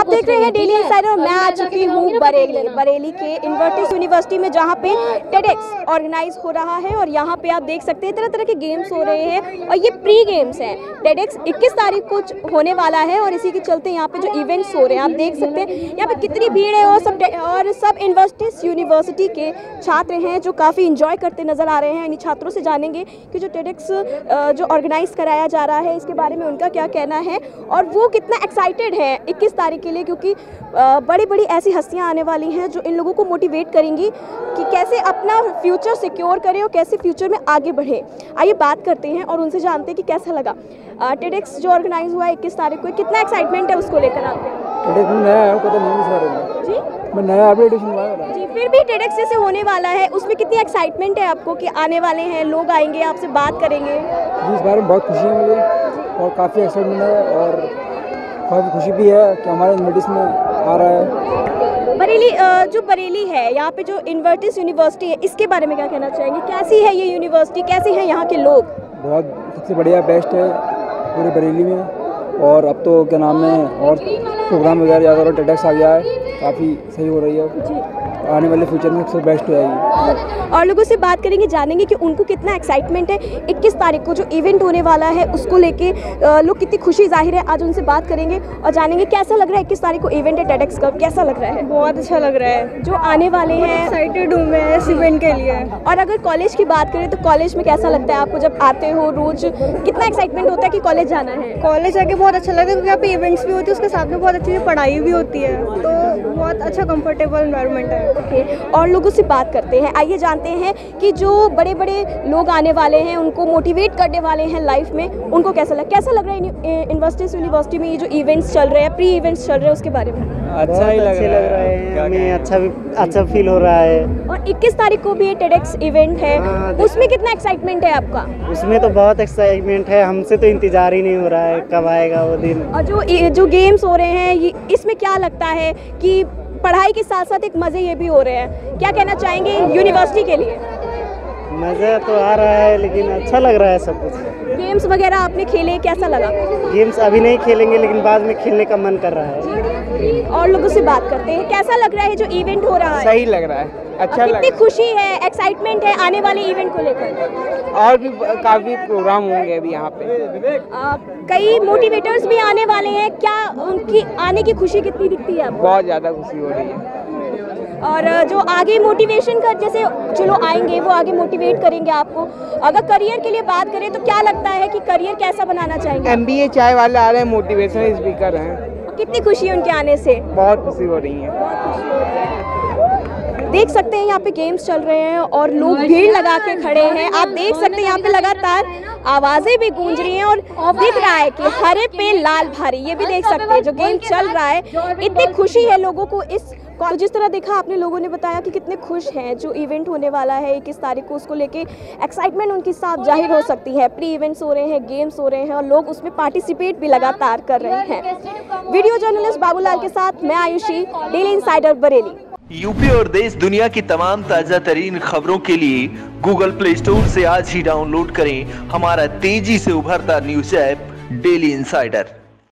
आप देख रहे हैं डेली इंसाइडर और मैं आ चुकी हूँ बरेली के इन्वर्टिस यूनिवर्सिटी में, जहाँ पे टेडेक्स ऑर्गेनाइज हो रहा है। और यहाँ पे आप देख सकते हैं तरह तरह के गेम्स हो रहे हैं और ये प्री गेम्स हैं। टेडेक्स 21 तारीख को होने वाला है और इसी के चलते यहाँ पे जो इवेंट्स हो रहे हैं आप देख सकते हैं यहाँ पे कितनी भीड़ है। और सब इन्वर्टिस यूनिवर्सिटी के छात्र हैं जो काफ़ी इंजॉय करते नज़र आ रहे हैं। इन्हीं छात्रों से जानेंगे कि जो टेडेक्स जो ऑर्गेनाइज कराया जा रहा है इसके बारे में उनका क्या कहना है और वो कितना एक्साइटेड है 21 तारीख के लिए, क्योंकि बड़ी बड़ी ऐसी हस्तियां आने वाली हैं जो इन लोगों को मोटिवेट करेंगी कि कैसे अपना फ्यूचर सिक्योर करें और कैसे फ्यूचर में आगे बढ़े। आइए बात करते हैं और उनसे जानते हैं कि कैसा लगा टेडेक्स जो ऑर्गेनाइज हुआ है 21 तारीख को, कितना एक्साइटमेंट है उसको लेकर आप? जी, फिर भी टेडेक्स जैसे होने वाला है उसमें कितनी एक्साइटमेंट है आपको कि आने वाले हैं लोग, आएंगे आपसे बात करेंगे? इस बारे में बहुत खुशियाँ मिली और काफ़ी एक्साइटमेंट है और बहुत खुशी भी है कि हमारे इन्वर्टिस में आ रहा है। बरेली जो बरेली है यहाँ पे जो इन्वर्टिस यूनिवर्सिटी है इसके बारे में क्या कहना चाहेंगे? कैसी है ये यूनिवर्सिटी, कैसी है यहाँ के लोग? बहुत सबसे बढ़िया बेस्ट है पूरे बरेली में। और अब तो क्या नाम है और प्रोग्राम वगैरह ज़्यादा टेडेक्स आ गया है, काफ़ी सही हो रही है, आने वाले फ्यूचर में सबसे बेस्ट हो जाएगी। और लोगों से बात करेंगे, जानेंगे कि उनको कितना एक्साइटमेंट है 21 तारीख को जो इवेंट होने वाला है उसको लेके लोग कितनी खुशी जाहिर है। आज उनसे बात करेंगे और जानेंगे कैसा लग रहा है 21 तारीख को इवेंट है टेडेक्स का, कैसा लग रहा है? बहुत अच्छा लग रहा है, जो आने वाले हैं एक्साइटेड हूँ मैं इस इवेंट के लिए। और अगर कॉलेज की बात करें तो कॉलेज में कैसा लगता है आपको जब आते हो रोज, कितना एक्साइटमेंट होता है कि कॉलेज जाना है? कॉलेज आके बहुत अच्छा लगता है क्योंकि यहाँ पे इवेंट्स भी होते हैं, उसके साथ में बहुत अच्छी पढ़ाई भी होती है, तो बहुत अच्छा कंफर्टेबल एनवायरनमेंट है। ओके, और लोगों से बात करते हैं। आइए जानते हैं कि जो बड़े बड़े लोग आने वाले हैं उनको मोटिवेट करने वाले हैं लाइफ में, उनको कैसा लग रहा है इन्वर्टिस यूनिवर्सिटी में ये जो इवेंट्स चल रहे हैं, प्री इवेंट्स चल रहे हैं, उसके बारे में? अच्छा ही लग रहा है, अच्छा फील हो रहा है। और 21 तारीख को भी ये टेडेक्स इवेंट है, उसमें कितना एक्साइटमेंट है आपका? उसमें तो बहुत एक्साइटमेंट है, हमसे तो इंतजार ही नहीं हो रहा है कब आएगा वो दिन। और जो गेम्स हो रहे हैं इसमें क्या लगता है कि पढ़ाई के साथ साथ एक मज़े ये भी हो रहे हैं, क्या कहना चाहेंगे यूनिवर्सिटी के लिए? मज़ा तो आ रहा है लेकिन अच्छा लग रहा है सब कुछ। गेम्स वगैरह आपने खेले, कैसा लगा? गेम्स अभी नहीं खेलेंगे लेकिन बाद में खेलने का मन कर रहा है। और लोगों से बात करते हैं, कैसा लग रहा है जो इवेंट हो रहा है? सही लग रहा है, अच्छा लग रहा है, कितनी खुशी है, एक्साइटमेंट है आने वाले इवेंट को लेकर? और भी काफ़ी प्रोग्राम होंगे अभी यहाँ पे, कई मोटिवेटर्स भी आने वाले हैं, क्या उनकी आने की खुशी कितनी दिखती है आपको? बहुत ज़्यादा खुशी हो रही है। और जो आगे मोटिवेशन का जैसे चलो आएंगे वो आगे मोटिवेट करेंगे आपको। अगर करियर के लिए बात करें तो क्या लगता है कि करियर कैसा बनाना चाहेंगे? MBA चाय वाले आ रहे हैं, मोटिवेशनल स्पीकर हैं। कितनी खुशी है उनके आने से? बहुत खुशी हो रही है। देख सकते हैं यहाँ पे गेम्स चल रहे हैं और लोग भीड़ लगा के खड़े हैं। आप देख सकते हैं यहाँ पे लगातार आवाज़ें भी गूंज रही हैं और दिख रहा है कि हरे पे लाल भारी, ये भी देख सकते हैं जो गेम चल रहा है। इतनी खुशी है लोगों को इस, तो जिस तरह देखा आपने लोगों ने बताया कि कितने खुश हैं जो इवेंट होने वाला है 21 तारीख को, उसको लेके एक्साइटमेंट उनके साथ जाहिर हो सकती है। प्री इवेंट्स हो रहे हैं, गेम्स हो रहे हैं और लोग उसमें पार्टिसिपेट भी लगातार कर रहे हैं। वीडियो जर्नलिस्ट बाबूलाल के साथ मैं Ayushi, daily insider Bareilly. UP और देश दुनिया की तमाम ताज़ा तरीन खबरों के लिए गूगल प्ले स्टोर से आज ही डाउनलोड करें हमारा तेजी से उभरता न्यूज ऐप डेली इंसाइडर।